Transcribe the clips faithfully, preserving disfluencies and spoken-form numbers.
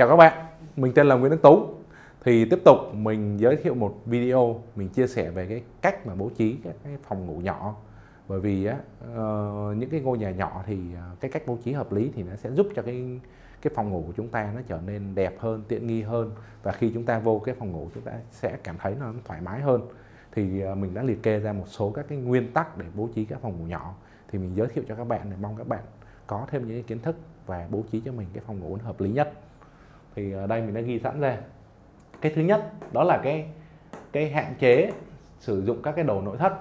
Chào các bạn, mình tên là Nguyễn Đức Tú. Thì tiếp tục mình giới thiệu một video mình chia sẻ về cái cách mà bố trí các cái phòng ngủ nhỏ. Bởi vì á, những cái ngôi nhà nhỏ thì cái cách bố trí hợp lý thì nó sẽ giúp cho cái cái phòng ngủ của chúng ta nó trở nên đẹp hơn, tiện nghi hơn, và khi chúng ta vô cái phòng ngủ chúng ta sẽ cảm thấy nó thoải mái hơn. Thì mình đã liệt kê ra một số các cái nguyên tắc để bố trí các phòng ngủ nhỏ, thì mình giới thiệu cho các bạn để mong các bạn có thêm những cái kiến thức và bố trí cho mình cái phòng ngủ hợp lý nhất. Thì ở đây mình đã ghi sẵn ra. Cái thứ nhất đó là cái cái hạn chế sử dụng các cái đồ nội thất.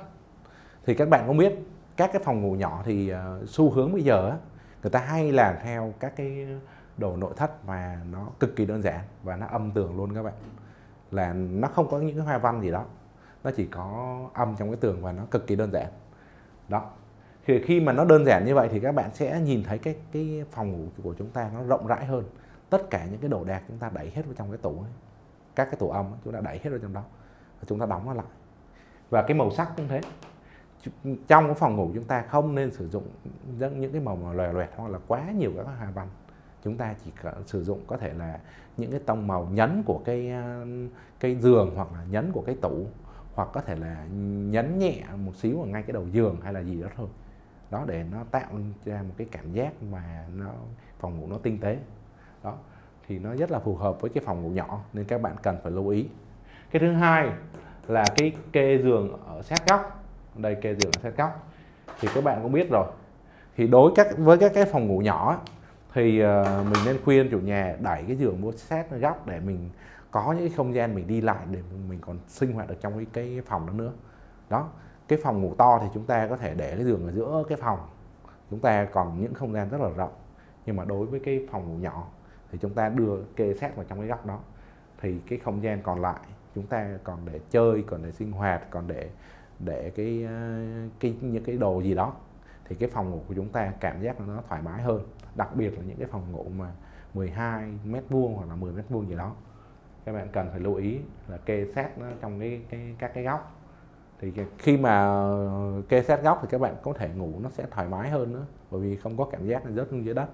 Thì các bạn cũng biết các cái phòng ngủ nhỏ thì uh, xu hướng bây giờ người ta hay làm theo các cái đồ nội thất mà nó cực kỳ đơn giản và nó âm tường luôn các bạn. Là nó không có những cái hoa văn gì đó, nó chỉ có âm trong cái tường và nó cực kỳ đơn giản. Đó. Thì khi mà nó đơn giản như vậy thì các bạn sẽ nhìn thấy cái cái phòng ngủ của chúng ta nó rộng rãi hơn. Tất cả những cái đồ đạc chúng ta đẩy hết vào trong cái tủ ấy. Các cái tủ âm ấy, chúng ta đẩy hết vào trong đó và chúng ta đóng nó lại. Và cái màu sắc cũng thế, trong cái phòng ngủ chúng ta không nên sử dụng những cái màu mà lòe loẹt hoặc là quá nhiều các hoa văn. Chúng ta chỉ có, sử dụng có thể là những cái tông màu nhấn của cái cái giường, hoặc là nhấn của cái tủ, hoặc có thể là nhấn nhẹ một xíu ở ngay cái đầu giường hay là gì đó thôi. Đó, để nó tạo ra một cái cảm giác mà nó phòng ngủ nó tinh tế. Đó, thì nó rất là phù hợp với cái phòng ngủ nhỏ, nên các bạn cần phải lưu ý. Cái thứ hai là cái kê giường ở sát góc. Đây, kê giường ở sát góc thì các bạn cũng biết rồi. Thì đối các với các cái phòng ngủ nhỏ thì mình nên khuyên chủ nhà đẩy cái giường mua sát góc để mình có những cái không gian mình đi lại, để mình còn sinh hoạt được trong cái, cái phòng đó nữa. Đó, cái phòng ngủ to thì chúng ta có thể để cái giường ở giữa cái phòng, chúng ta còn những không gian rất là rộng. Nhưng mà đối với cái phòng ngủ nhỏ thì chúng ta đưa kê sát vào trong cái góc đó, thì cái không gian còn lại chúng ta còn để chơi, còn để sinh hoạt, còn để để cái cái những cái đồ gì đó, thì cái phòng ngủ của chúng ta cảm giác nó thoải mái hơn, đặc biệt là những cái phòng ngủ mà mười hai mét vuông hoặc là mười mét vuông gì đó. Các bạn cần phải lưu ý là kê sát nó trong cái, cái các cái góc. Thì khi mà kê sát góc thì các bạn có thể ngủ nó sẽ thoải mái hơn nữa, bởi vì không có cảm giác nó rớt xuống dưới đất.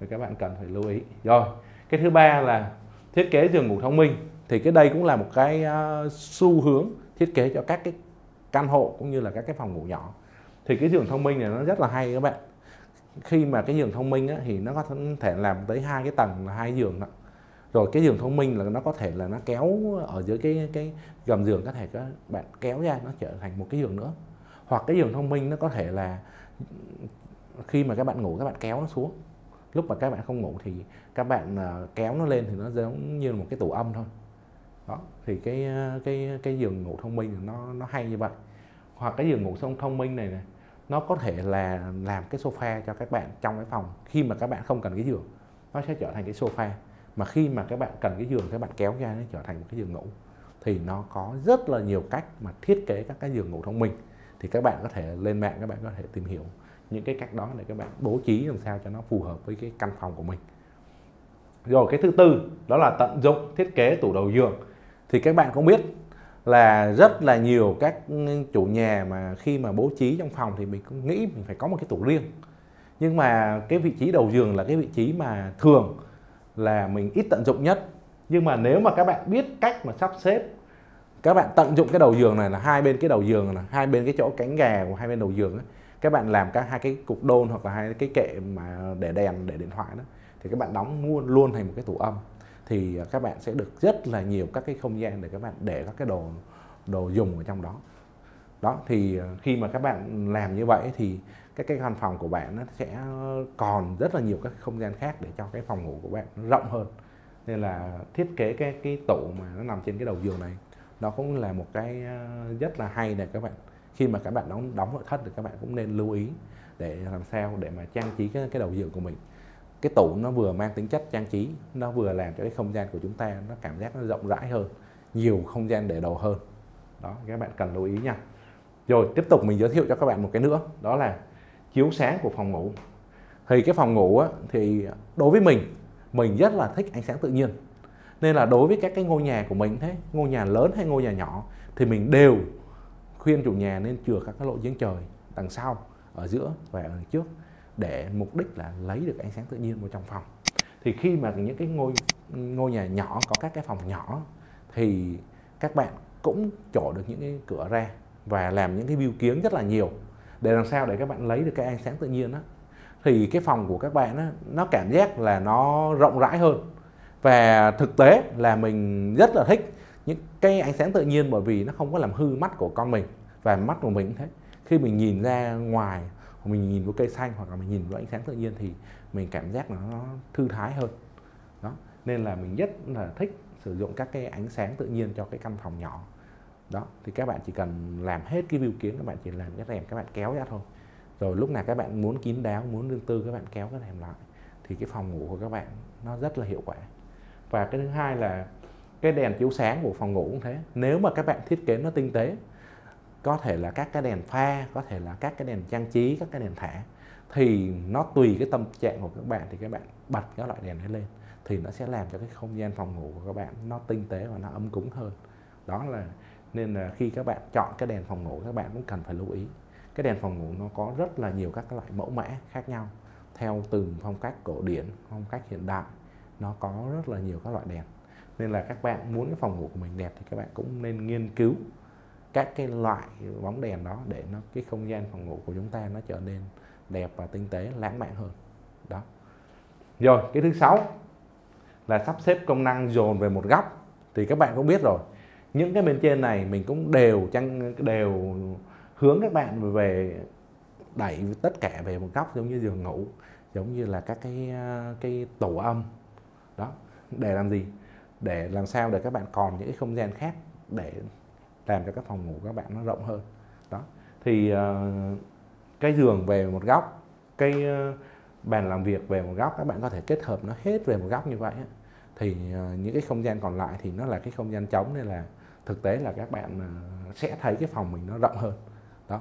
Thì các bạn cần phải lưu ý. Rồi, cái thứ ba là thiết kế giường ngủ thông minh. Thì cái đây cũng là một cái uh, xu hướng thiết kế cho các cái căn hộ cũng như là các cái phòng ngủ nhỏ. Thì cái giường thông minh này nó rất là hay các bạn. Khi mà cái giường thông minh á, thì nó có thể làm tới hai cái tầng là hai giường đó. Rồi cái giường thông minh là nó có thể là nó kéo ở dưới cái cái gầm giường, có thể các bạn kéo ra nó trở thành một cái giường nữa. Hoặc cái giường thông minh nó có thể là khi mà các bạn ngủ các bạn kéo nó xuống. Lúc mà các bạn không ngủ thì các bạn kéo nó lên thì nó giống như một cái tủ âm thôi. Đó, thì cái cái cái giường ngủ thông minh nó nó hay như vậy. Hoặc cái giường ngủ thông minh này này, nó có thể là làm cái sofa cho các bạn trong cái phòng. Khi mà các bạn không cần cái giường, nó sẽ trở thành cái sofa. Mà khi mà các bạn cần cái giường, các bạn kéo ra nó trở thành một cái giường ngủ. Thì nó có rất là nhiều cách mà thiết kế các cái giường ngủ thông minh. Thì các bạn có thể lên mạng, các bạn có thể tìm hiểu những cái cách đó để các bạn bố trí làm sao cho nó phù hợp với cái căn phòng của mình. Rồi cái thứ tư đó là tận dụng thiết kế tủ đầu giường. Thì các bạn cũng biết là rất là nhiều các chủ nhà mà khi mà bố trí trong phòng thì mình cũng nghĩ mình phải có một cái tủ riêng. Nhưng mà cái vị trí đầu giường là cái vị trí mà thường là mình ít tận dụng nhất. Nhưng mà nếu mà các bạn biết cách mà sắp xếp, các bạn tận dụng cái đầu giường này là hai bên cái đầu giường này, hai bên cái chỗ cánh gà của hai bên đầu giường ấy, các bạn làm các hai cái cục đôn hoặc là hai cái kệ mà để đèn, để điện thoại đó, thì các bạn đóng mua luôn thành một cái tủ âm. Thì các bạn sẽ được rất là nhiều các cái không gian để các bạn để các cái đồ đồ dùng ở trong đó. Đó, thì khi mà các bạn làm như vậy thì các cái căn phòng của bạn nó sẽ còn rất là nhiều các không gian khác để cho cái phòng ngủ của bạn nó rộng hơn. Nên là thiết kế cái cái tủ mà nó nằm trên cái đầu giường này, nó cũng là một cái rất là hay để các bạn, khi mà các bạn đóng đóng nội thất thì các bạn cũng nên lưu ý để làm sao để mà trang trí cái, cái đầu giường của mình. Cái tủ nó vừa mang tính chất trang trí, nó vừa làm cho cái không gian của chúng ta nó cảm giác nó rộng rãi hơn, nhiều không gian để đồ hơn. Đó, các bạn cần lưu ý nha. Rồi tiếp tục mình giới thiệu cho các bạn một cái nữa, đó là chiếu sáng của phòng ngủ. Thì cái phòng ngủ á, thì đối với mình, mình rất là thích ánh sáng tự nhiên. Nên là đối với các cái ngôi nhà của mình thế, ngôi nhà lớn hay ngôi nhà nhỏ, thì mình đều khuyên chủ nhà nên chừa các cái lỗ giếng trời đằng sau, ở giữa và ở trước, để mục đích là lấy được ánh sáng tự nhiên vào trong phòng. Thì khi mà những cái ngôi ngôi nhà nhỏ có các cái phòng nhỏ thì các bạn cũng trổ được những cái cửa ra và làm những cái view kiếng rất là nhiều để làm sao để các bạn lấy được cái ánh sáng tự nhiên đó. Thì cái phòng của các bạn đó, nó cảm giác là nó rộng rãi hơn. Và thực tế là mình rất là thích những cái ánh sáng tự nhiên bởi vì nó không có làm hư mắt của con mình. Và mắt của mình cũng thế, khi mình nhìn ra ngoài, mình nhìn vào cây xanh hoặc là mình nhìn vào ánh sáng tự nhiên thì mình cảm giác nó thư thái hơn đó. Nên là mình rất là thích sử dụng các cái ánh sáng tự nhiên cho cái căn phòng nhỏ đó. Thì các bạn chỉ cần làm hết cái view kiến, các bạn chỉ làm cái rèm các bạn kéo ra thôi. Rồi lúc nào các bạn muốn kín đáo, muốn riêng tư, các bạn kéo cái rèm lại thì cái phòng ngủ của các bạn nó rất là hiệu quả. Và cái thứ hai là cái đèn chiếu sáng của phòng ngủ cũng thế. Nếu mà các bạn thiết kế nó tinh tế, có thể là các cái đèn pha, có thể là các cái đèn trang trí, các cái đèn thả, thì nó tùy cái tâm trạng của các bạn thì các bạn bật các loại đèn ấy lên thì nó sẽ làm cho cái không gian phòng ngủ của các bạn nó tinh tế và nó ấm cúng hơn. Đó là nên là khi các bạn chọn cái đèn phòng ngủ, các bạn cũng cần phải lưu ý. Cái đèn phòng ngủ nó có rất là nhiều các loại mẫu mã khác nhau theo từng phong cách cổ điển, phong cách hiện đại, nó có rất là nhiều các loại đèn. Nên là các bạn muốn cái phòng ngủ của mình đẹp thì các bạn cũng nên nghiên cứu các cái loại bóng đèn đó để nó cái không gian phòng ngủ của chúng ta nó trở nên đẹp và tinh tế, lãng mạn hơn đó. Rồi cái thứ sáu là sắp xếp công năng dồn về một góc. Thì các bạn cũng biết rồi, những cái bên trên này mình cũng đều chăng đều hướng các bạn về đẩy tất cả về một góc, giống như giường ngủ, giống như là các cái cái tổ âm đó. Để làm gì? Để làm sao để các bạn còn những cái không gian khác để làm cho các phòng ngủ các bạn nó rộng hơn đó. Thì uh, cái giường về một góc, cái uh, bàn làm việc về một góc, các bạn có thể kết hợp nó hết về một góc như vậy. Thì uh, những cái không gian còn lại thì nó là cái không gian trống, nên là thực tế là các bạn uh, sẽ thấy cái phòng mình nó rộng hơn đó.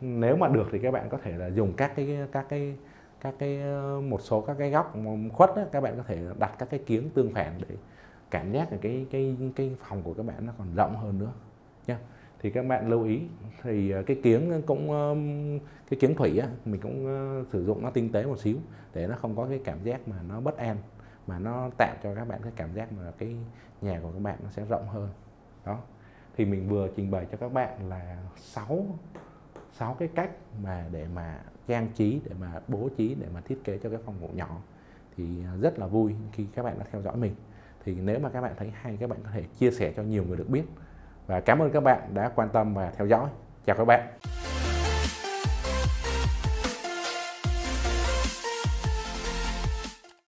Nếu mà được thì các bạn có thể là dùng các cái các cái các cái một số các cái góc khuất đó, các bạn có thể đặt các cái kiếng tương phản để cảm giác là cái cái cái phòng của các bạn nó còn rộng hơn nữa. Thì các bạn lưu ý thì cái kiếng cũng cái kiếng thủy á, mình cũng sử dụng nó tinh tế một xíu để nó không có cái cảm giác mà nó bất an, mà nó tạo cho các bạn cái cảm giác mà cái nhà của các bạn nó sẽ rộng hơn đó. Thì mình vừa trình bày cho các bạn là sáu sáu cái cách mà để mà trang trí, để mà bố trí, để mà thiết kế cho cái phòng ngủ nhỏ. Thì rất là vui khi các bạn đã theo dõi mình. Thì nếu mà các bạn thấy hay, các bạn có thể chia sẻ cho nhiều người được biết. Và cảm ơn các bạn đã quan tâm và theo dõi. Chào các bạn.